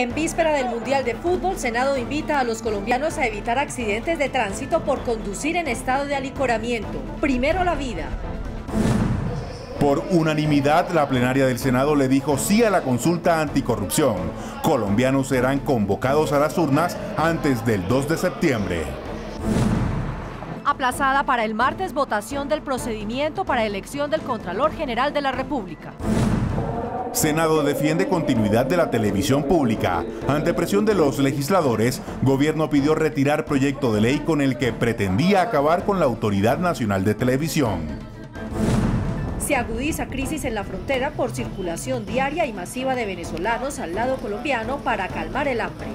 En víspera del Mundial de Fútbol, Senado invita a los colombianos a evitar accidentes de tránsito por conducir en estado de alicoramiento. Primero la vida. Por unanimidad, la plenaria del Senado le dijo sí a la consulta anticorrupción. Colombianos serán convocados a las urnas antes del 2 de septiembre. Aplazada para el martes, votación del procedimiento para elección del Contralor General de la República. Senado defiende continuidad de la televisión pública. Ante presión de los legisladores, gobierno pidió retirar proyecto de ley con el que pretendía acabar con la Autoridad Nacional de Televisión. Se agudiza crisis en la frontera por circulación diaria y masiva de venezolanos al lado colombiano para calmar el hambre.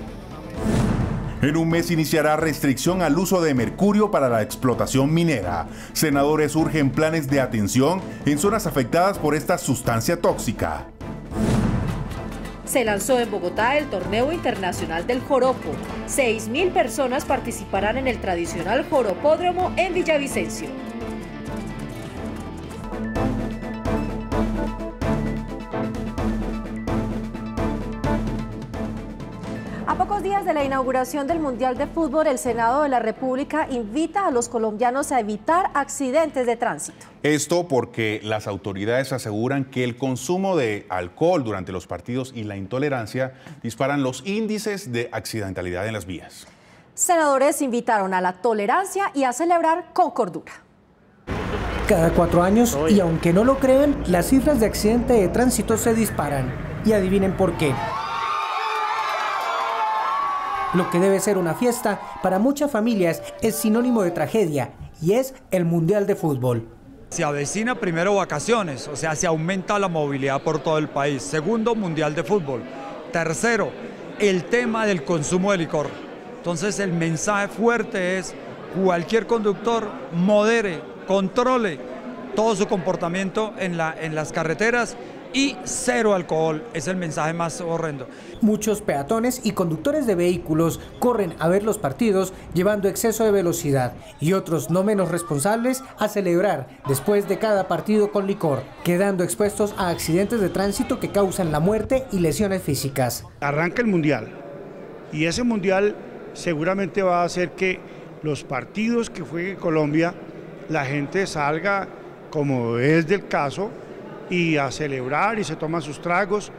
En un mes iniciará restricción al uso de mercurio para la explotación minera. Senadores urgen planes de atención en zonas afectadas por esta sustancia tóxica. Se lanzó en Bogotá el Torneo Internacional del Joropo. 6.000 personas participarán en el tradicional Joropódromo en Villavicencio. A pocos días de la inauguración del Mundial de Fútbol, el Senado de la República invita a los colombianos a evitar accidentes de tránsito. Esto porque las autoridades aseguran que el consumo de alcohol durante los partidos y la intolerancia disparan los índices de accidentalidad en las vías. Senadores invitaron a la tolerancia y a celebrar con cordura. Cada 4 años, y aunque no lo crean, las cifras de accidentes de tránsito se disparan. Y adivinen por qué. Lo que debe ser una fiesta, para muchas familias es sinónimo de tragedia, y es el Mundial de Fútbol. Se avecina primero vacaciones, o sea, se aumenta la movilidad por todo el país. Segundo, Mundial de Fútbol. Tercero, el tema del consumo de licor. Entonces el mensaje fuerte es: cualquier conductor modere, controle todo su comportamiento en las carreteras. Y cero alcohol es el mensaje más horrendo. Muchos peatones y conductores de vehículos corren a ver los partidos llevando exceso de velocidad, y otros no menos responsables a celebrar después de cada partido con licor, quedando expuestos a accidentes de tránsito que causan la muerte y lesiones físicas. Arranca el mundial, y ese mundial seguramente va a hacer que los partidos que juegue Colombia, la gente salga, como es del caso, y a celebrar, y se toman sus tragos,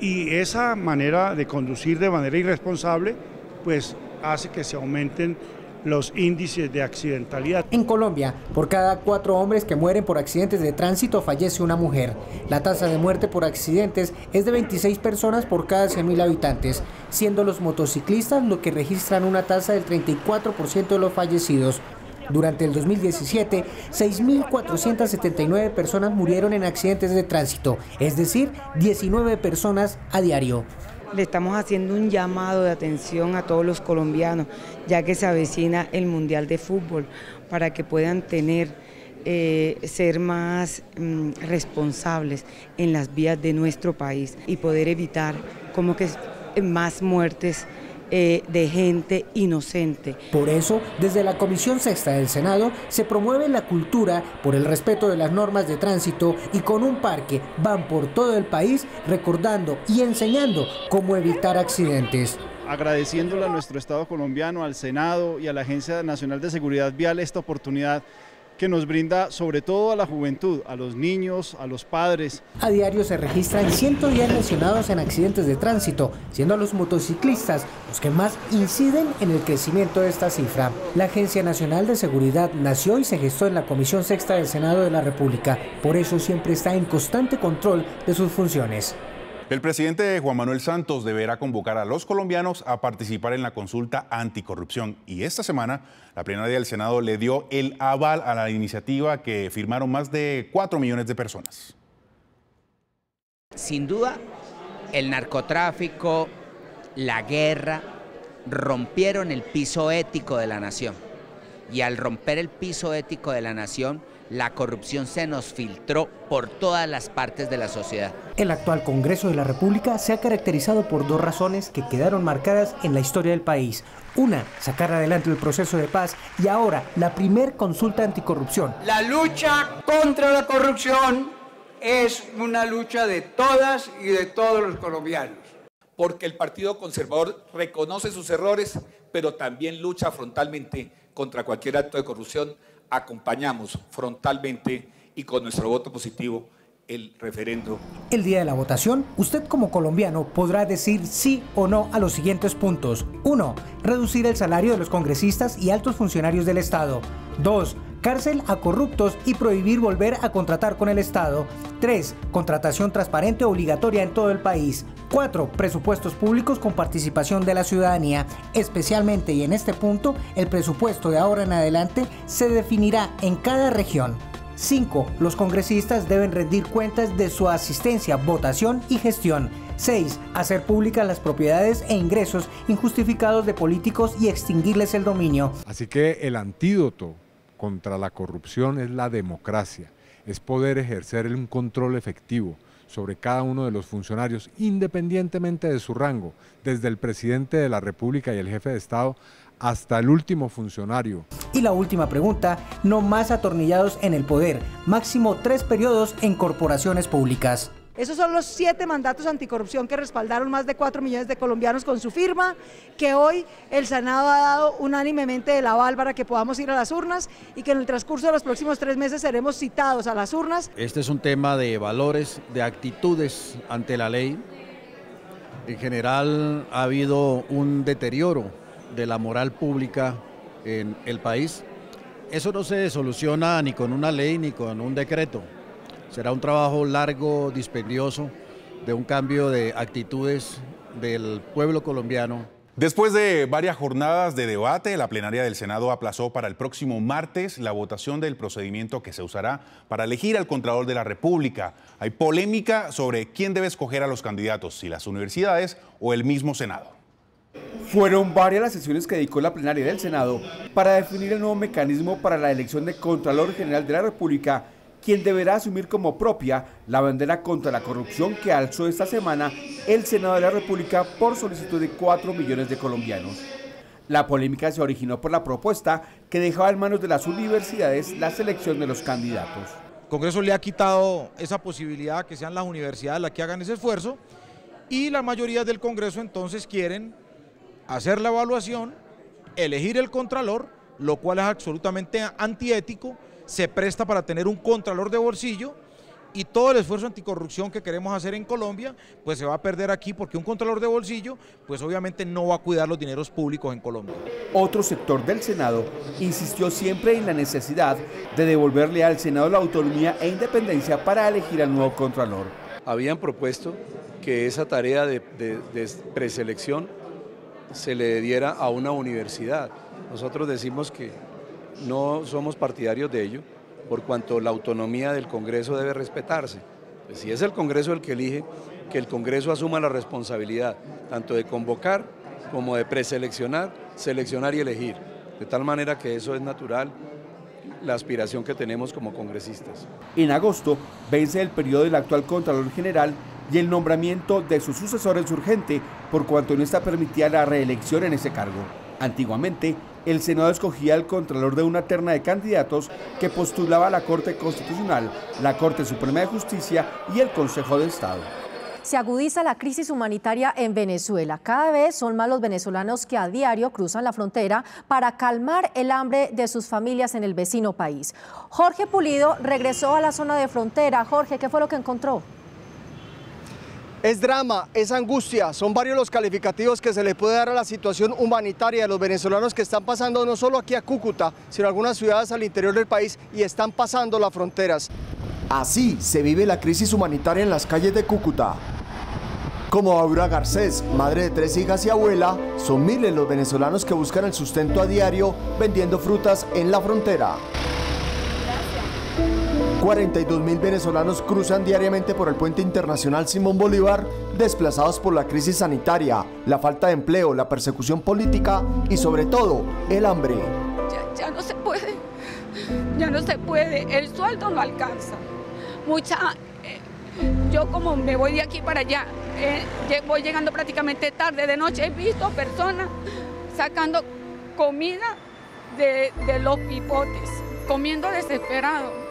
y esa manera de conducir de manera irresponsable pues hace que se aumenten los índices de accidentalidad. En Colombia, por cada 4 hombres que mueren por accidentes de tránsito, fallece una mujer. La tasa de muerte por accidentes es de 26 personas por cada 100.000 habitantes, siendo los motociclistas los que registran una tasa del 34% de los fallecidos. Durante el 2017, 6.479 personas murieron en accidentes de tránsito, es decir, 19 personas a diario. Le estamos haciendo un llamado de atención a todos los colombianos, ya que se avecina el Mundial de Fútbol, para que puedan ser más responsables en las vías de nuestro país y poder evitar como que más muertes de gente inocente. Por eso, desde la Comisión Sexta del Senado se promueve la cultura por el respeto de las normas de tránsito, y con un parque van por todo el país recordando y enseñando cómo evitar accidentes. Agradeciéndole a nuestro Estado colombiano, al Senado y a la Agencia Nacional de Seguridad Vial esta oportunidad que nos brinda, sobre todo a la juventud, a los niños, a los padres. A diario se registran 110 lesionados en accidentes de tránsito, siendo los motociclistas los que más inciden en el crecimiento de esta cifra. La Agencia Nacional de Seguridad nació y se gestó en la Comisión Sexta del Senado de la República, por eso siempre está en constante control de sus funciones. El presidente Juan Manuel Santos deberá convocar a los colombianos a participar en la consulta anticorrupción, y esta semana la plenaria del Senado le dio el aval a la iniciativa que firmaron más de 4 millones de personas. Sin duda, el narcotráfico, la guerra, rompieron el piso ético de la nación, y al romper el piso ético de la nación, la corrupción se nos filtró por todas las partes de la sociedad. El actual Congreso de la República se ha caracterizado por 2 razones que quedaron marcadas en la historia del país. Una, sacar adelante el proceso de paz, y ahora la primer consulta anticorrupción. La lucha contra la corrupción es una lucha de todas y de todos los colombianos. porque el Partido Conservador reconoce sus errores, pero también lucha frontalmente contra cualquier acto de corrupción. Acompañamos frontalmente y con nuestro voto positivo el referendo. El día de la votación, usted como colombiano podrá decir sí o no a los siguientes puntos. 1. Reducir el salario de los congresistas y altos funcionarios del Estado. 2. Cárcel a corruptos y prohibir volver a contratar con el Estado. 3. Contratación transparente obligatoria en todo el país. 4. Presupuestos públicos con participación de la ciudadanía. Especialmente y en este punto, el presupuesto de ahora en adelante se definirá en cada región. 5. Los congresistas deben rendir cuentas de su asistencia, votación y gestión. 6. Hacer públicas las propiedades e ingresos injustificados de políticos y extinguirles el dominio. Así que el antídoto contra la corrupción es la democracia, es poder ejercer un control efectivo sobre cada uno de los funcionarios, independientemente de su rango, desde el presidente de la República y el jefe de Estado hasta el último funcionario. Y la última pregunta, no más atornillados en el poder, máximo 3 periodos en corporaciones públicas. Esos son los 7 mandatos anticorrupción que respaldaron más de 4 millones de colombianos con su firma, que hoy el Senado ha dado unánimemente el aval para que podamos ir a las urnas y que en el transcurso de los próximos 3 meses seremos citados a las urnas. Este es un tema de valores, de actitudes ante la ley. En general ha habido un deterioro de la moral pública en el país. Eso no se soluciona ni con una ley ni con un decreto. Será un trabajo largo, dispendioso, de un cambio de actitudes del pueblo colombiano. Después de varias jornadas de debate, la plenaria del Senado aplazó para el próximo martes la votación del procedimiento que se usará para elegir al Contralor de la República. Hay polémica sobre quién debe escoger a los candidatos, si las universidades o el mismo Senado. Fueron varias las sesiones que dedicó la plenaria del Senado para definir el nuevo mecanismo para la elección del Contralor General de la República, quien deberá asumir como propia la bandera contra la corrupción que alzó esta semana el Senado de la República por solicitud de 4 millones de colombianos. La polémica se originó por la propuesta que dejaba en manos de las universidades la selección de los candidatos. El Congreso le ha quitado esa posibilidad, que sean las universidades las que hagan ese esfuerzo, y la mayoría del Congreso entonces quieren hacer la evaluación, elegir el contralor, lo cual es absolutamente antiético. Se presta para tener un contralor de bolsillo y todo el esfuerzo anticorrupción que queremos hacer en Colombia pues se va a perder aquí, porque un contralor de bolsillo pues obviamente no va a cuidar los dineros públicos en Colombia. Otro sector del Senado insistió siempre en la necesidad de devolverle al Senado la autonomía e independencia para elegir al nuevo contralor. Habían propuesto que esa tarea de preselección se le diera a una universidad. Nosotros decimos que no somos partidarios de ello, por cuanto la autonomía del Congreso debe respetarse. Pues si es el Congreso el que elige, que el Congreso asuma la responsabilidad, tanto de convocar como de preseleccionar, seleccionar y elegir, de tal manera que eso es natural, la aspiración que tenemos como congresistas. En agosto vence el periodo del actual Contralor General y el nombramiento de sus sucesores urgente, por cuanto no está permitida la reelección en ese cargo. Antiguamente, el Senado escogía al contralor de una terna de candidatos que postulaba a la Corte Constitucional, la Corte Suprema de Justicia y el Consejo de Estado. Se agudiza la crisis humanitaria en Venezuela. Cada vez son más los venezolanos que a diario cruzan la frontera para calmar el hambre de sus familias en el vecino país. Jorge Pulido regresó a la zona de frontera. Jorge, ¿qué fue lo que encontró? Es drama, es angustia, son varios los calificativos que se le puede dar a la situación humanitaria de los venezolanos que están pasando no solo aquí a Cúcuta, sino a algunas ciudades al interior del país y están pasando las fronteras. Así se vive la crisis humanitaria en las calles de Cúcuta. Como Aura Garcés, madre de 3 hijas y abuela, son miles los venezolanos que buscan el sustento a diario vendiendo frutas en la frontera. 42.000 venezolanos cruzan diariamente por el puente internacional Simón Bolívar, desplazados por la crisis sanitaria, la falta de empleo, la persecución política y sobre todo el hambre. Ya no se puede, ya no se puede, el sueldo no alcanza. Yo como me voy de aquí para allá, voy llegando prácticamente tarde de noche, he visto personas sacando comida de los pipotes, comiendo desesperado.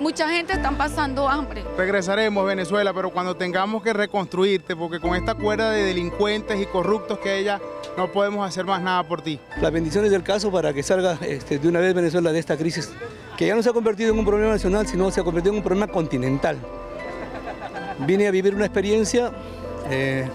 mucha gente está pasando hambre. Regresaremos a Venezuela, pero cuando tengamos que reconstruirte, porque con esta cuerda de delincuentes y corruptos que ella, no podemos hacer más nada por ti. Las bendiciones del caso para que salga de una vez Venezuela de esta crisis, que ya no se ha convertido en un problema nacional, sino se ha convertido en un problema continental. Vine a vivir una experiencia que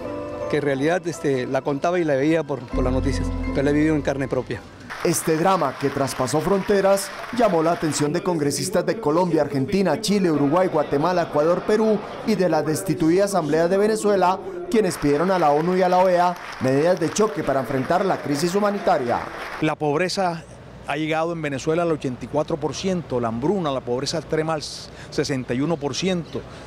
en realidad la contaba y la veía por las noticias, pero la he vivido en carne propia. Este drama, que traspasó fronteras, llamó la atención de congresistas de Colombia, Argentina, Chile, Uruguay, Guatemala, Ecuador, Perú y de la destituida Asamblea de Venezuela, quienes pidieron a la ONU y a la OEA medidas de choque para enfrentar la crisis humanitaria. La pobreza ha llegado en Venezuela al 84%, la hambruna, la pobreza extrema al 61%,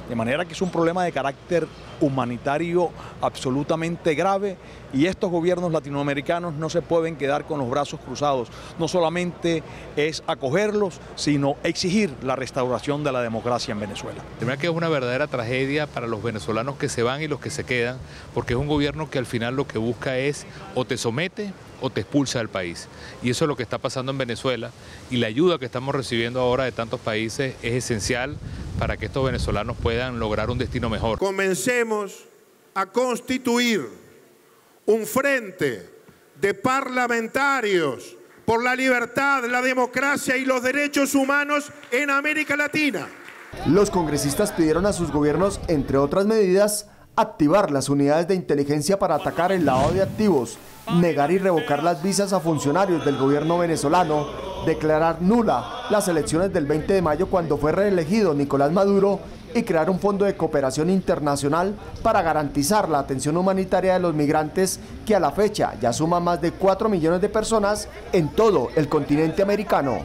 de manera que es un problema de carácter humanitario absolutamente grave, y estos gobiernos latinoamericanos no se pueden quedar con los brazos cruzados. No solamente es acogerlos, sino exigir la restauración de la democracia en Venezuela. De verdad que es una verdadera tragedia para los venezolanos que se van y los que se quedan, porque es un gobierno que al final lo que busca es o te somete o te expulsa del país. Y eso es lo que está pasando en Venezuela, y la ayuda que estamos recibiendo ahora de tantos países es esencial para que estos venezolanos puedan lograr un destino mejor. Comencemos a constituir un frente de parlamentarios por la libertad, la democracia y los derechos humanos en América Latina. Los congresistas pidieron a sus gobiernos, entre otras medidas, activar las unidades de inteligencia para atacar el lavado de activos, negar y revocar las visas a funcionarios del gobierno venezolano, declarar nula las elecciones del 20 de mayo cuando fue reelegido Nicolás Maduro y crear un fondo de cooperación internacional para garantizar la atención humanitaria de los migrantes, que a la fecha ya suman más de 4 millones de personas en todo el continente americano.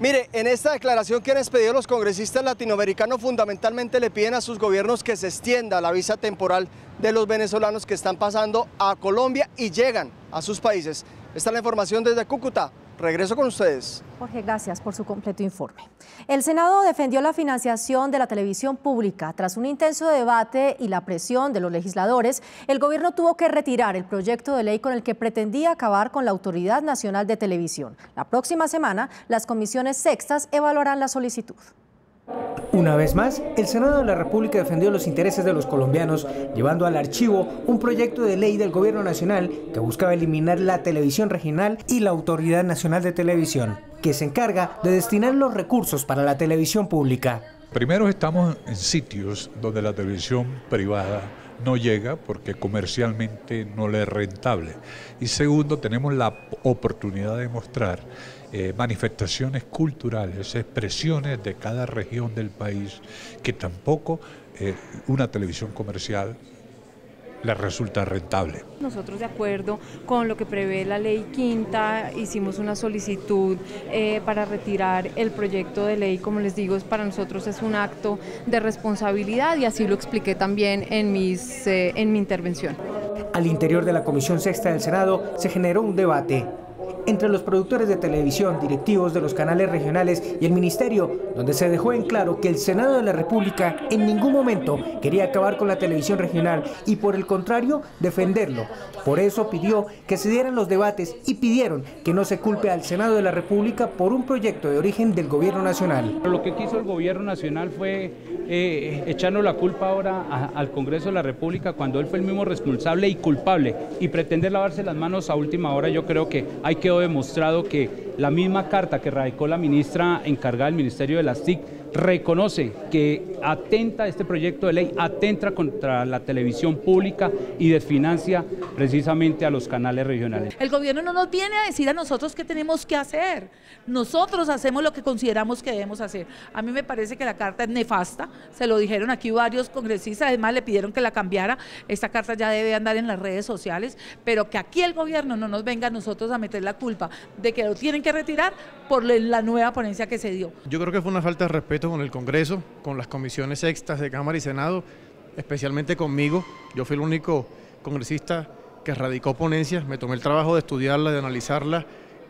Mire, en esta declaración que han expedido los congresistas latinoamericanos, fundamentalmente le piden a sus gobiernos que se extienda la visa temporal de los venezolanos que están pasando a Colombia y llegan a sus países. Esta es la información desde Cúcuta. Regreso con ustedes. Jorge, gracias por su completo informe. El Senado defendió la financiación de la televisión pública. Tras un intenso debate y la presión de los legisladores, el gobierno tuvo que retirar el proyecto de ley con el que pretendía acabar con la Autoridad Nacional de Televisión. La próxima semana, las comisiones sextas evaluarán la solicitud. Una vez más, el Senado de la República defendió los intereses de los colombianos, llevando al archivo un proyecto de ley del Gobierno Nacional que buscaba eliminar la televisión regional y la Autoridad Nacional de Televisión, que se encarga de destinar los recursos para la televisión pública. Primero, estamos en sitios donde la televisión privada no llega porque comercialmente no le es rentable. Y segundo, tenemos la oportunidad de mostrar manifestaciones culturales, expresiones de cada región del país, que tampoco una televisión comercial les resulta rentable. Nosotros, de acuerdo con lo que prevé la ley quinta, hicimos una solicitud para retirar el proyecto de ley. Como les digo, para nosotros es un acto de responsabilidad, y así lo expliqué también en mi intervención. Al interior de la Comisión Sexta del Senado se generó un debate entre los productores de televisión, directivos de los canales regionales y el ministerio, donde se dejó en claro que el Senado de la República en ningún momento quería acabar con la televisión regional y, por el contrario, defenderlo. Por eso pidió que se dieran los debates y pidieron que no se culpe al Senado de la República por un proyecto de origen del Gobierno Nacional. Lo que quiso el Gobierno Nacional fue echarnos la culpa ahora al Congreso de la República, cuando él fue el mismo responsable y culpable, y pretender lavarse las manos a última hora. Yo creo que hay que demostrado que la misma carta que radicó la ministra encargada del Ministerio de las TIC reconoce que atenta este proyecto de ley, atenta contra la televisión pública y desfinancia precisamente a los canales regionales. El gobierno no nos viene a decir a nosotros qué tenemos que hacer, nosotros hacemos lo que consideramos que debemos hacer. A mí me parece que la carta es nefasta, se lo dijeron aquí varios congresistas, además le pidieron que la cambiara, esta carta ya debe andar en las redes sociales, pero que aquí el gobierno no nos venga a nosotros a meter la culpa de que lo tienen que retirar por la nueva ponencia que se dio. Yo creo que fue una falta de respeto con el Congreso, con las comisiones sextas de Cámara y Senado, especialmente conmigo. Yo fui el único congresista que radicó ponencias, me tomé el trabajo de estudiarlas, de analizarlas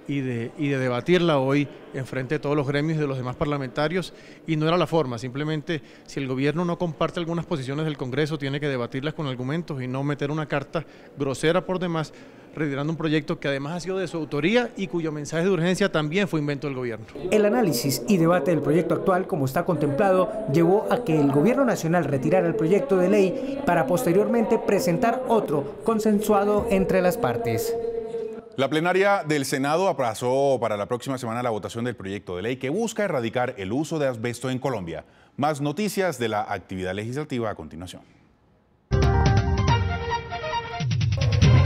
y de debatirla hoy en frente de todos los gremios y de los demás parlamentarios, y no era la forma. Simplemente, si el gobierno no comparte algunas posiciones del Congreso, tiene que debatirlas con argumentos y no meter una carta grosera por demás, retirando un proyecto que además ha sido de su autoría y cuyo mensaje de urgencia también fue invento del gobierno. El análisis y debate del proyecto actual, como está contemplado, llevó a que el Gobierno Nacional retirara el proyecto de ley para posteriormente presentar otro consensuado entre las partes. La plenaria del Senado aplazó para la próxima semana la votación del proyecto de ley que busca erradicar el uso de asbesto en Colombia. Más noticias de la actividad legislativa a continuación.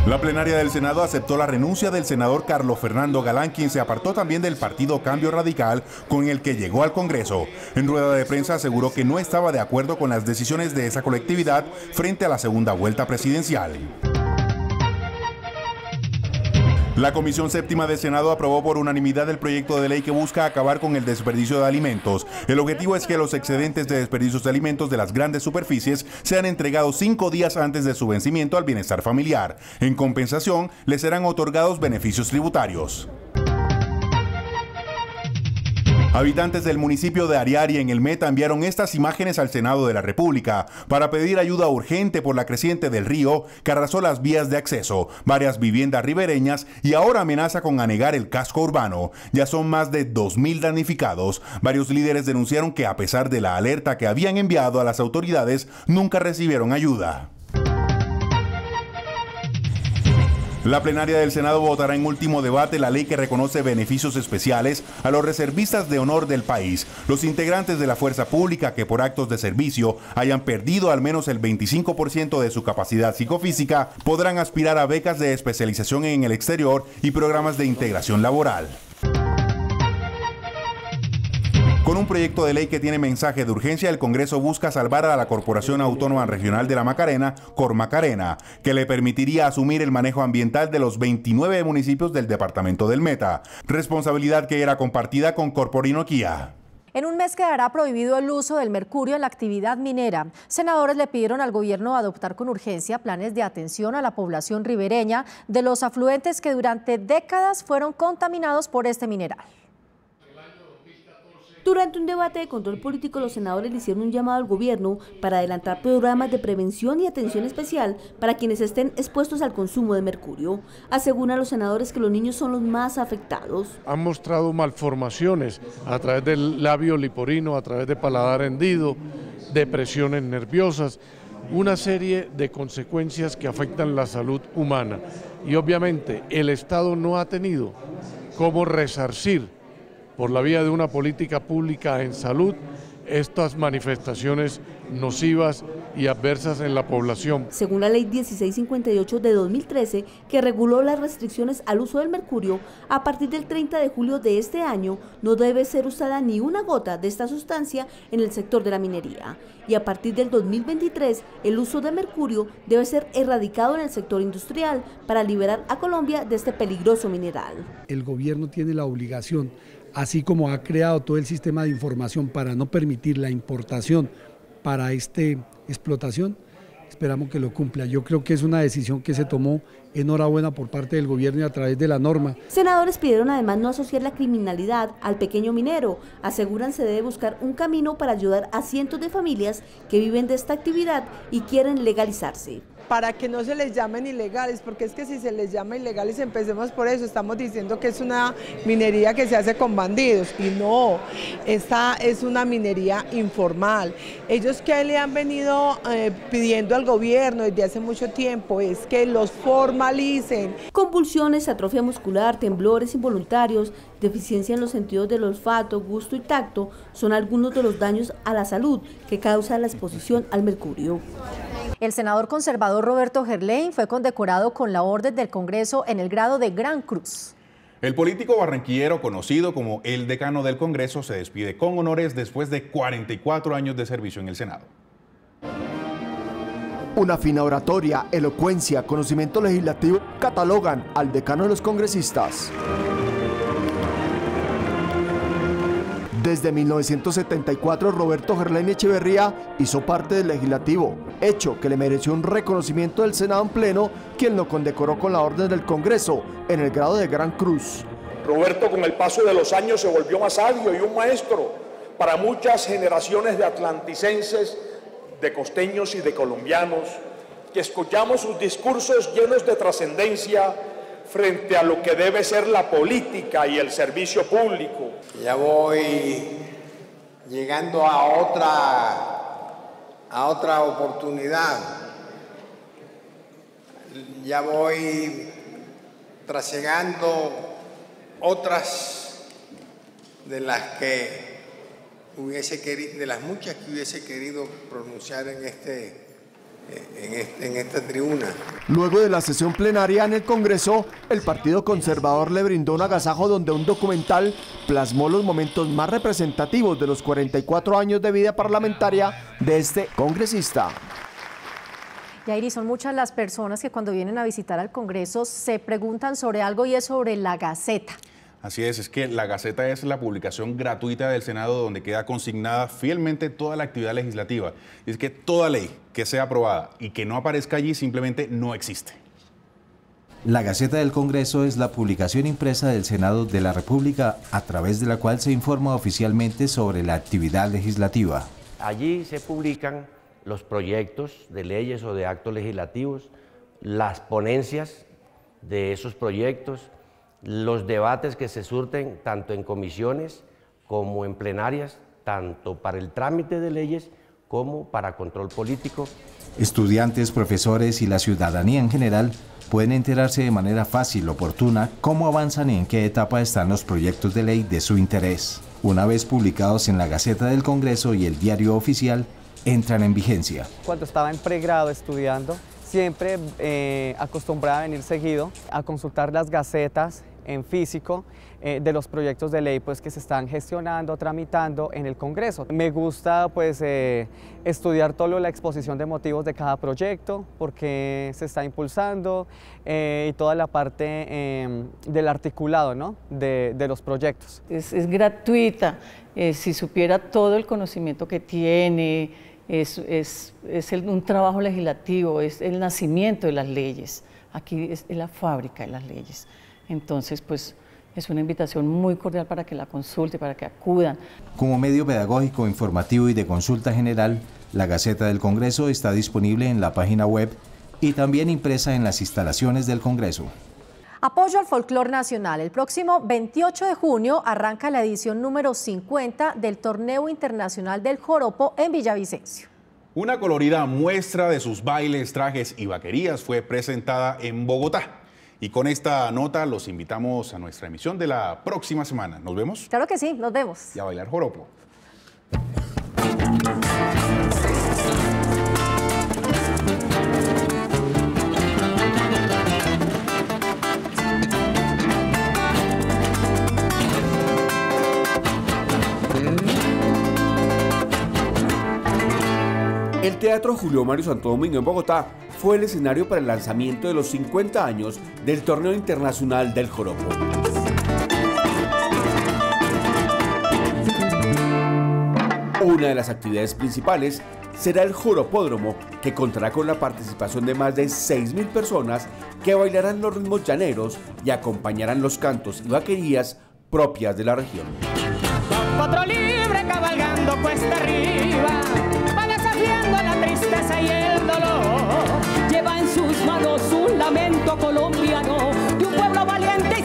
La plenaria del Senado aceptó la renuncia del senador Carlos Fernando Galán, quien se apartó también del partido Cambio Radical con el que llegó al Congreso. En rueda de prensa aseguró que no estaba de acuerdo con las decisiones de esa colectividad frente a la segunda vuelta presidencial. La Comisión Séptima del Senado aprobó por unanimidad el proyecto de ley que busca acabar con el desperdicio de alimentos. El objetivo es que los excedentes de desperdicios de alimentos de las grandes superficies sean entregados 5 días antes de su vencimiento al bienestar familiar. En compensación, les serán otorgados beneficios tributarios. Habitantes del municipio de Ariari en el Meta enviaron estas imágenes al Senado de la República para pedir ayuda urgente por la creciente del río que arrasó las vías de acceso, varias viviendas ribereñas y ahora amenaza con anegar el casco urbano. Ya son más de 2.000 damnificados. Varios líderes denunciaron que a pesar de la alerta que habían enviado a las autoridades, nunca recibieron ayuda. La plenaria del Senado votará en último debate la ley que reconoce beneficios especiales a los reservistas de honor del país. Los integrantes de la fuerza pública que por actos de servicio hayan perdido al menos el 25% de su capacidad psicofísica podrán aspirar a becas de especialización en el exterior y programas de integración laboral. Con un proyecto de ley que tiene mensaje de urgencia, el Congreso busca salvar a la Corporación Autónoma Regional de la Macarena, Cormacarena, que le permitiría asumir el manejo ambiental de los 29 municipios del departamento del Meta, responsabilidad que era compartida con Corporinoquía. En un mes quedará prohibido el uso del mercurio en la actividad minera. Senadores le pidieron al gobierno adoptar con urgencia planes de atención a la población ribereña de los afluentes que durante décadas fueron contaminados por este mineral. Durante un debate de control político, los senadores le hicieron un llamado al gobierno para adelantar programas de prevención y atención especial para quienes estén expuestos al consumo de mercurio. Aseguran los senadores que los niños son los más afectados. Han mostrado malformaciones a través del labio liporino, a través de paladar hendido, depresiones nerviosas, una serie de consecuencias que afectan la salud humana. Y obviamente el Estado no ha tenido cómo resarcir por la vía de una política pública en salud estas manifestaciones nocivas y adversas en la población. Según la ley 1658 de 2013, que reguló las restricciones al uso del mercurio, a partir del 30 de julio de este año no debe ser usada ni una gota de esta sustancia en el sector de la minería. Y a partir del 2023, el uso de mercurio debe ser erradicado en el sector industrial para liberar a Colombia de este peligroso mineral. El gobierno tiene la obligación, así como ha creado todo el sistema de información para no permitir la importación para esta explotación, esperamos que lo cumpla. Yo creo que es una decisión que se tomó enhorabuena por parte del gobierno y a través de la norma. Senadores pidieron además no asociar la criminalidad al pequeño minero. Aseguran se debe buscar un camino para ayudar a cientos de familias que viven de esta actividad y quieren legalizarse. Para que no se les llamen ilegales, porque es que si se les llama ilegales, empecemos por eso, estamos diciendo que es una minería que se hace con bandidos, y no, esta es una minería informal. Ellos que le han venido pidiendo al gobierno desde hace mucho tiempo es que los formalicen. Convulsiones, atrofia muscular, temblores involuntarios, deficiencia en los sentidos del olfato, gusto y tacto son algunos de los daños a la salud que causa la exposición al mercurio. El senador conservador Roberto Gerlein fue condecorado con la Orden del Congreso en el grado de Gran Cruz. El político barranquillero conocido como el decano del Congreso se despide con honores después de 44 años de servicio en el Senado. Una fina oratoria, elocuencia, conocimiento legislativo catalogan al decano de los congresistas. Desde 1974, Roberto Gerlein Echeverría hizo parte del legislativo, hecho que le mereció un reconocimiento del Senado en pleno, quien lo condecoró con la Orden del Congreso en el grado de Gran Cruz. Roberto con el paso de los años se volvió más sabio y un maestro para muchas generaciones de atlanticenses, de costeños y de colombianos, que escuchamos sus discursos llenos de trascendencia frente a lo que debe ser la política y el servicio público. Ya voy llegando a otra oportunidad, ya voy trasegando otras de las que hubiese querido, de las muchas que hubiese querido pronunciar en esta tribuna. Luego de la sesión plenaria en el Congreso, el Partido Conservador le brindó un agasajo donde un documental plasmó los momentos más representativos de los 44 años de vida parlamentaria de este congresista. Yairi, son muchas las personas que cuando vienen a visitar al Congreso se preguntan sobre algo y es sobre la Gaceta. Así es que la Gaceta es la publicación gratuita del Senado donde queda consignada fielmente toda la actividad legislativa. Y es que toda ley que sea aprobada y que no aparezca allí simplemente no existe. La Gaceta del Congreso es la publicación impresa del Senado de la República a través de la cual se informa oficialmente sobre la actividad legislativa. Allí se publican los proyectos de leyes o de actos legislativos, las ponencias de esos proyectos, los debates que se surten tanto en comisiones como en plenarias, tanto para el trámite de leyes como para control político. Estudiantes, profesores y la ciudadanía en general pueden enterarse de manera fácil, oportuna, cómo avanzan y en qué etapa están los proyectos de ley de su interés. Una vez publicados en la Gaceta del Congreso y el Diario Oficial, entran en vigencia. Cuando estaba en pregrado estudiando, siempre acostumbraba a venir seguido a consultar las gacetas en físico de los proyectos de ley pues, que se están gestionando, tramitando en el Congreso. Me gusta pues, estudiar todo la exposición de motivos de cada proyecto, por qué se está impulsando y toda la parte del articulado, ¿no? de los proyectos. Es gratuita, si supiera todo el conocimiento que tiene, un trabajo legislativo, es el nacimiento de las leyes, aquí es la fábrica de las leyes. Entonces, pues, es una invitación muy cordial para que la consulte, para que acudan. Como medio pedagógico, informativo y de consulta general, la Gaceta del Congreso está disponible en la página web y también impresa en las instalaciones del Congreso. Apoyo al folclore nacional. El próximo 28 de junio arranca la edición número 50 del Torneo Internacional del Joropo en Villavicencio. Una colorida muestra de sus bailes, trajes y vaquerías fue presentada en Bogotá. Y con esta nota los invitamos a nuestra emisión de la próxima semana. ¿Nos vemos? Claro que sí, nos vemos. Y a bailar joropo. El Teatro Julio Mario Santo Domingo en Bogotá fue el escenario para el lanzamiento de los 50 años del Torneo Internacional del Joropo. Una de las actividades principales será el Joropódromo, que contará con la participación de más de 6.000 personas que bailarán los ritmos llaneros y acompañarán los cantos y vaquerías propias de la región. Potro libre cabalgando cuesta arriba, va desafiando la tristeza y el dolor. Lleva en sus manos un lamento colombiano de un pueblo valiente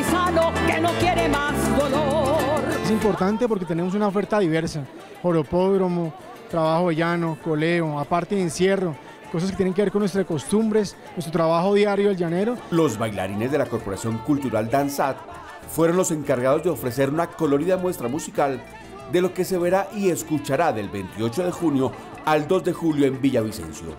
y sano, que no quiere más dolor. Es importante porque tenemos una oferta diversa: joropódromo, trabajo llano, coleo, aparte de encierro, cosas que tienen que ver con nuestras costumbres, nuestro trabajo diario del llanero. Los bailarines de la Corporación Cultural Danzat fueron los encargados de ofrecer una colorida muestra musical de lo que se verá y escuchará del 28 de junio al 2 de julio en Villavicencio.